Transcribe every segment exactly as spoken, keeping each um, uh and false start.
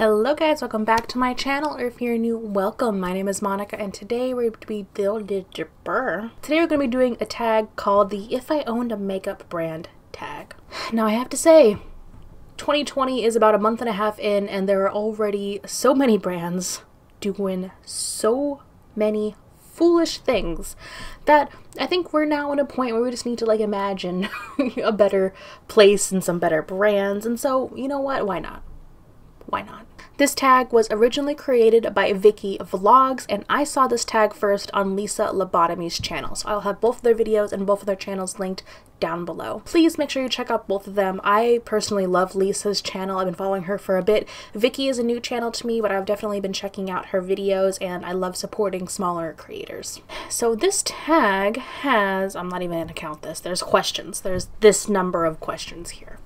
Hello guys, welcome back to my channel, or if you're new, welcome. My name is Monica and today we're going to be today we're going to be doing a tag called the If I Owned a Makeup Brand tag. Now I have to say, twenty twenty is about a month and a half in and there are already so many brands doing so many foolish things that I think we're now at a point where we just need to like imagine a better place and some better brands, and so you know what, why not? Why not? This tag was originally created by Vicky Vlogs, and I saw this tag first on Lisa Lobotomy's channel. So I'll have both of their videos and both of their channels linked down below. Please make sure you check out both of them. I personally love Lisa's channel. I've been following her for a bit. Vicky is a new channel to me, but I've definitely been checking out her videos, and I love supporting smaller creators. So this tag has, I'm not even gonna count this, there's questions. There's this number of questions here.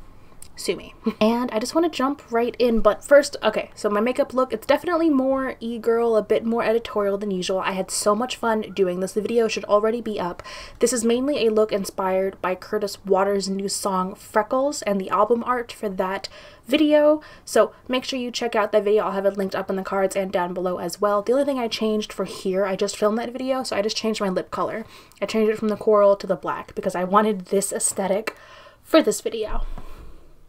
Sue me. And I just want to jump right in, but first, okay, so my makeup look, it's definitely more e-girl, a bit more editorial than usual. I had so much fun doing this. The video should already be up. This is mainly a look inspired by Curtis Waters' new song, Freckles, and the album art for that video, so make sure you check out that video. I'll have it linked up in the cards and down below as well. The only thing I changed for here, I just filmed that video, so I just changed my lip color. I changed it from the coral to the black because I wanted this aesthetic for this video.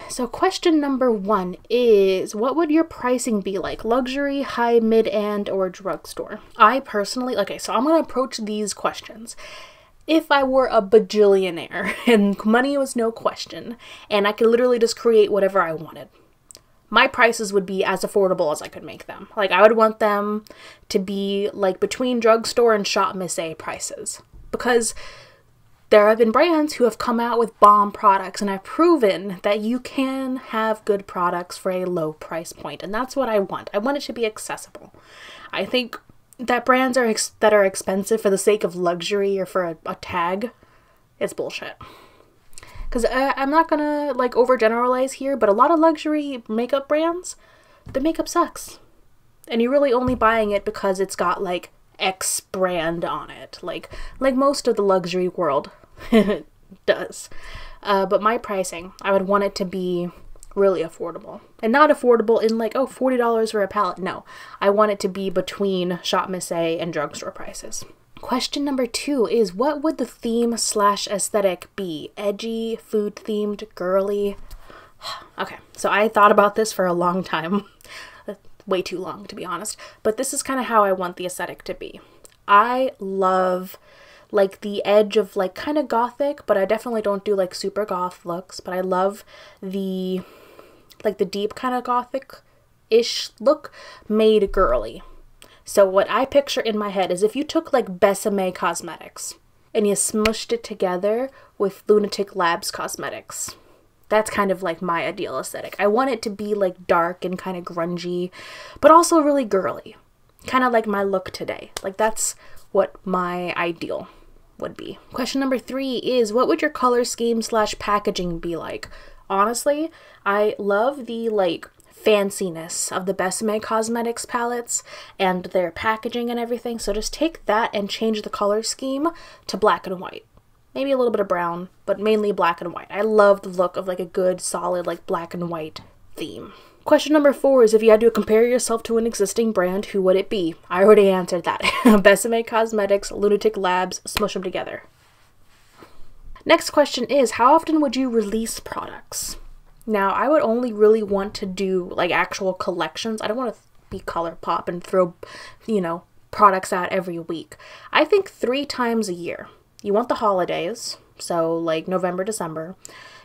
So question number one is, what would your pricing be like? Luxury, high, mid, and or drugstore? I personally, okay, so I'm going to approach these questions. If I were a bajillionaire and money was no question and I could literally just create whatever I wanted, my prices would be as affordable as I could make them. Like I would want them to be like between drugstore and Shop Miss A prices, because there have been brands who have come out with bomb products and I've proven that you can have good products for a low price point, and that's what I want. I want it to be accessible. I think that brands are ex that are expensive for the sake of luxury or for a, a tag, it's bullshit. Because I'm not gonna like overgeneralize here, but a lot of luxury makeup brands, the makeup sucks. And you're really only buying it because it's got like X brand on it, like like most of the luxury world does. Uh, but my pricing, I would want it to be really affordable, and not affordable in like, oh, forty dollars for a palette. No, I want it to be between Shop Miss A and drugstore prices. Question number two is, what would the theme slash aesthetic be? Edgy, food themed, girly? Okay, so I thought about this for a long time. Way too long, to be honest, but this is kind of how I want the aesthetic to be. I love like the edge of like kind of gothic, but I definitely don't do like super goth looks, but I love the like the deep kind of gothic-ish look made girly. So what I picture in my head is if you took like Besame Cosmetics and you smushed it together with Lunatic Labs Cosmetics. That's kind of like my ideal aesthetic. I want it to be like dark and kind of grungy, but also really girly. Kind of like my look today. Like that's what my ideal would be. Question number three is, what would your color scheme slash packaging be like? Honestly, I love the like fanciness of the Besame Cosmetics palettes and their packaging and everything. So just take that and change the color scheme to black and white. Maybe a little bit of brown, but mainly black and white. I love the look of like a good, solid, like black and white theme. Question number four is, if you had to compare yourself to an existing brand, who would it be? I already answered that. Besame Cosmetics, Lunatic Labs, smush them together. Next question is, how often would you release products? Now, I would only really want to do like actual collections. I don't want to be ColourPop and throw, you know, products out every week. I think three times a year. You want the holidays, so like November, December.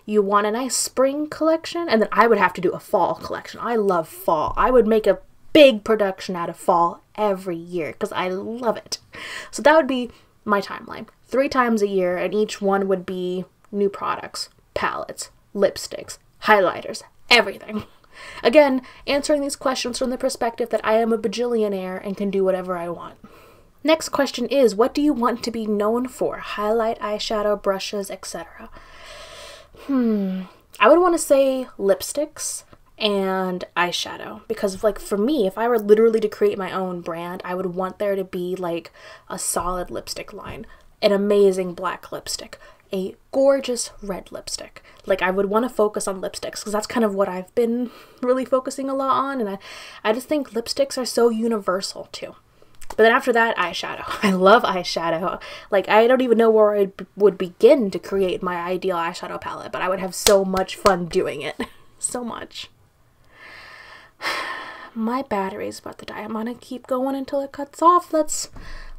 You want a nice spring collection, and then I would have to do a fall collection. I love fall. I would make a big production out of fall every year because I love it. So that would be my timeline. Three times a year, and each one would be new products, palettes, lipsticks, highlighters, everything. Again, answering these questions from the perspective that I am a bajillionaire and can do whatever I want. Next question is, what do you want to be known for? Highlight, eyeshadow, brushes, et cetera. Hmm. I would want to say lipsticks and eyeshadow, because like for me, if I were literally to create my own brand, I would want there to be like a solid lipstick line, an amazing black lipstick, a gorgeous red lipstick. Like, I would want to focus on lipsticks because that's kind of what I've been really focusing a lot on, and I, I just think lipsticks are so universal too. But then after that, eyeshadow. I love eyeshadow. Like, I don't even know where I would begin to create my ideal eyeshadow palette, but I would have so much fun doing it. So much. My battery's about to die. I'm gonna keep going until it cuts off. Let's,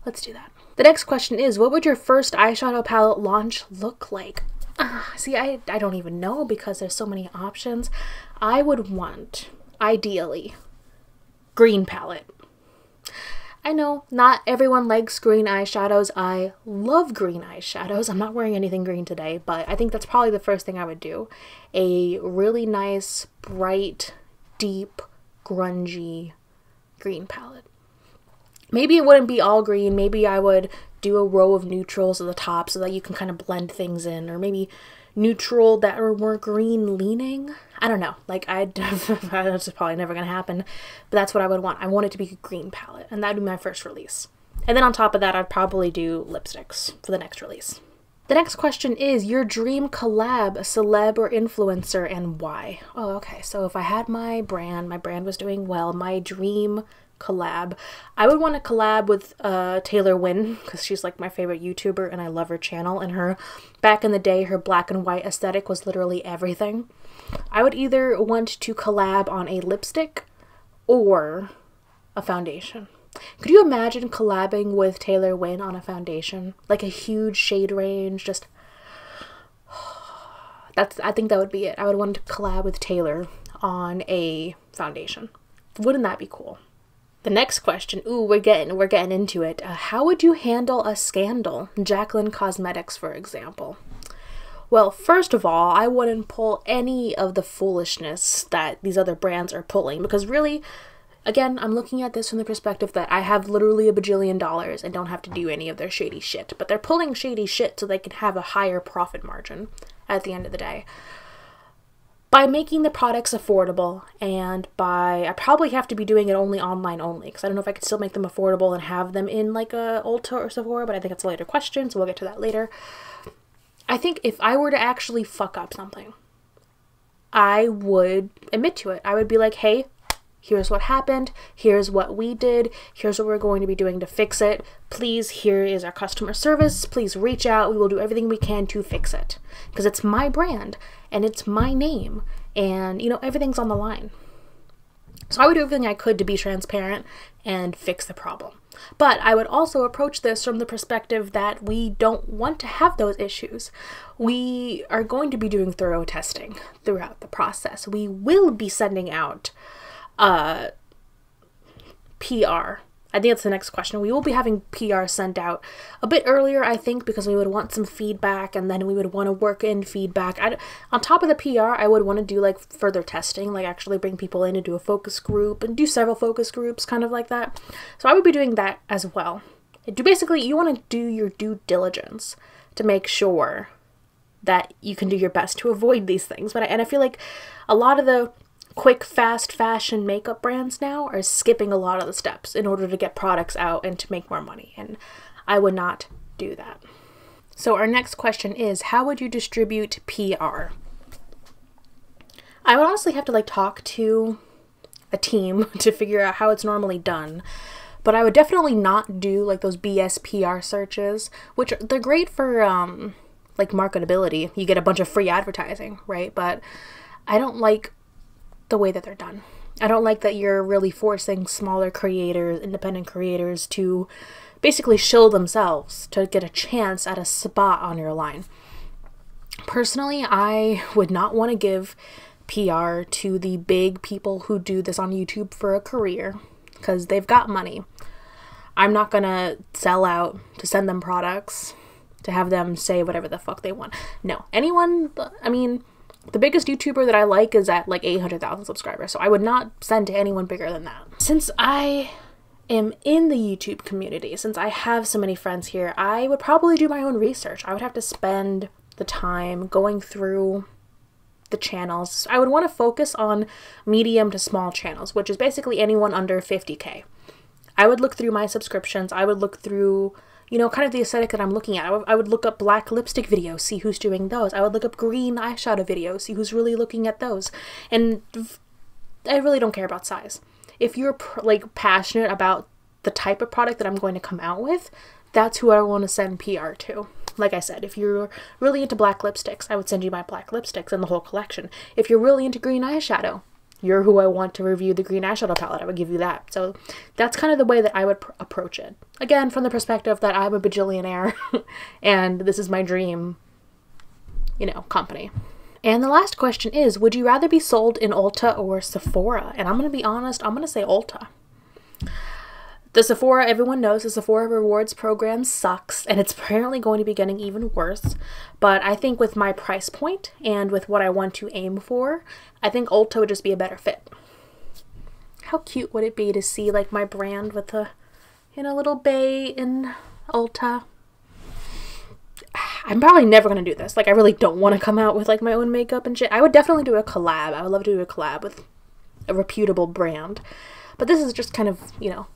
let's do that. The next question is, what would your first eyeshadow palette launch look like? Uh, see, I, I don't even know because there's so many options. I would want, ideally, green palette. I know, not everyone likes green eyeshadows. I love green eyeshadows. I'm not wearing anything green today, but I think that's probably the first thing I would do. A really nice, bright, deep, grungy green palette. Maybe it wouldn't be all green. Maybe I would do a row of neutrals at the top so that you can kind of blend things in, or maybe neutral that are more green leaning. I don't know. Like, I that's probably never gonna happen, but that's what I would want. I want it to be a green palette, and that'd be my first release. And then on top of that, I'd probably do lipsticks for the next release. The next question is your dream collab, celeb or influencer, and why? Oh, okay. So if I had my brand, my brand was doing well, my dream collab, I would want to collab with uh Taylor Wynn, because she's like my favorite YouTuber and I love her channel, and her back in the day, her black and white aesthetic was literally everything. I would either want to collab on a lipstick or a foundation. Could you imagine collabing with Taylor Wynn on a foundation, like a huge shade range? Just that's I think that would be it. I would want to collab with Taylor on a foundation. Wouldn't that be cool? The next question, ooh, we're getting, we're getting into it. Uh, how would you handle a scandal? Jaclyn Cosmetics, for example. Well, first of all, I wouldn't pull any of the foolishness that these other brands are pulling, because really, again, I'm looking at this from the perspective that I have literally a bajillion dollars and don't have to do any of their shady shit. But they're pulling shady shit so they can have a higher profit margin at the end of the day. By making the products affordable, and by, I probably have to be doing it only online only, because I don't know if I could still make them affordable and have them in like a Ulta or Sephora, but I think it's a later question, so we'll get to that later. I think if I were to actually fuck up something, I would admit to it. I would be like, hey, here's what happened, here's what we did, here's what we're going to be doing to fix it. Please, here is our customer service, please reach out, we will do everything we can to fix it. Because it's my brand, and it's my name, and, you know, everything's on the line. So I would do everything I could to be transparent and fix the problem. But I would also approach this from the perspective that we don't want to have those issues. We are going to be doing thorough testing throughout the process. We will be sending out uh, P R. I think that's the next question. We will be having P R sent out a bit earlier, I think, because we would want some feedback, and then we would want to work in feedback. I, on top of the P R, I would want to do like further testing, like actually bring people in and do a focus group and do several focus groups, kind of like that. So I would be doing that as well. Do basically, you want to do your due diligence to make sure that you can do your best to avoid these things. But I, and I feel like a lot of the quick, fast fashion makeup brands now are skipping a lot of the steps in order to get products out and to make more money, and I would not do that. So our next question is, how would you distribute P R? I would honestly have to like talk to a team to figure out how it's normally done, but I would definitely not do like those B S P R searches, which they're great for um, like marketability. You get a bunch of free advertising, right? But I don't like the way that they're done. I don't like that you're really forcing smaller creators, independent creators, to basically shill themselves to get a chance at a spot on your line. Personally, I would not want to give P R to the big people who do this on YouTube for a career, because they've got money. I'm not gonna sell out to send them products, to have them say whatever the fuck they want. No. Anyone, I mean, the biggest YouTuber that I like is at like eight hundred thousand subscribers, so I would not send to anyone bigger than that. Since I am in the YouTube community, since I have so many friends here, I would probably do my own research. I would have to spend the time going through the channels. I would want to focus on medium to small channels, which is basically anyone under fifty K. I would look through my subscriptions. I would look through you know, kind of the aesthetic that I'm looking at. I, I would look up black lipstick videos, see who's doing those. I would look up green eyeshadow videos, see who's really looking at those. And I really don't care about size. If you're like passionate about the type of product that I'm going to come out with, that's who I want to send P R to. Like I said, if you're really into black lipsticks, I would send you my black lipsticks and the whole collection. If you're really into green eyeshadow, you're who I want to review the green eyeshadow palette. I would give you that. So that's kind of the way that I would pr approach it. Again, from the perspective that I'm a bajillionaire and this is my dream, you know, company. And the last question is, would you rather be sold in Ulta or Sephora? And I'm going to be honest, I'm going to say Ulta. The Sephora, everyone knows, the Sephora rewards program sucks, and it's apparently going to be getting even worse. But I think with my price point and with what I want to aim for, I think Ulta would just be a better fit. How cute would it be to see like my brand with a, you know, little bay in Ulta? I'm probably never going to do this. Like, I really don't want to come out with like my own makeup and shit. I would definitely do a collab. I would love to do a collab with a reputable brand. But this is just kind of, you know,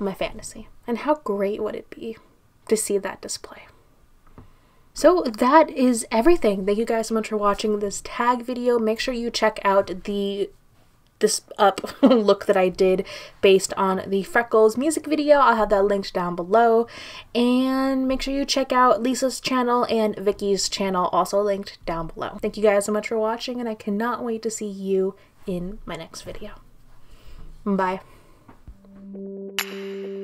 my fantasy. And how great would it be to see that display? So that is everything. Thank you guys so much for watching this tag video. Make sure you check out the this up look that I did based on the Freckles music video. I'll have that linked down below. And make sure you check out Lisa's channel and Vicky's channel, also linked down below. Thank you guys so much for watching, and I cannot wait to see you in my next video. Bye. Thank you.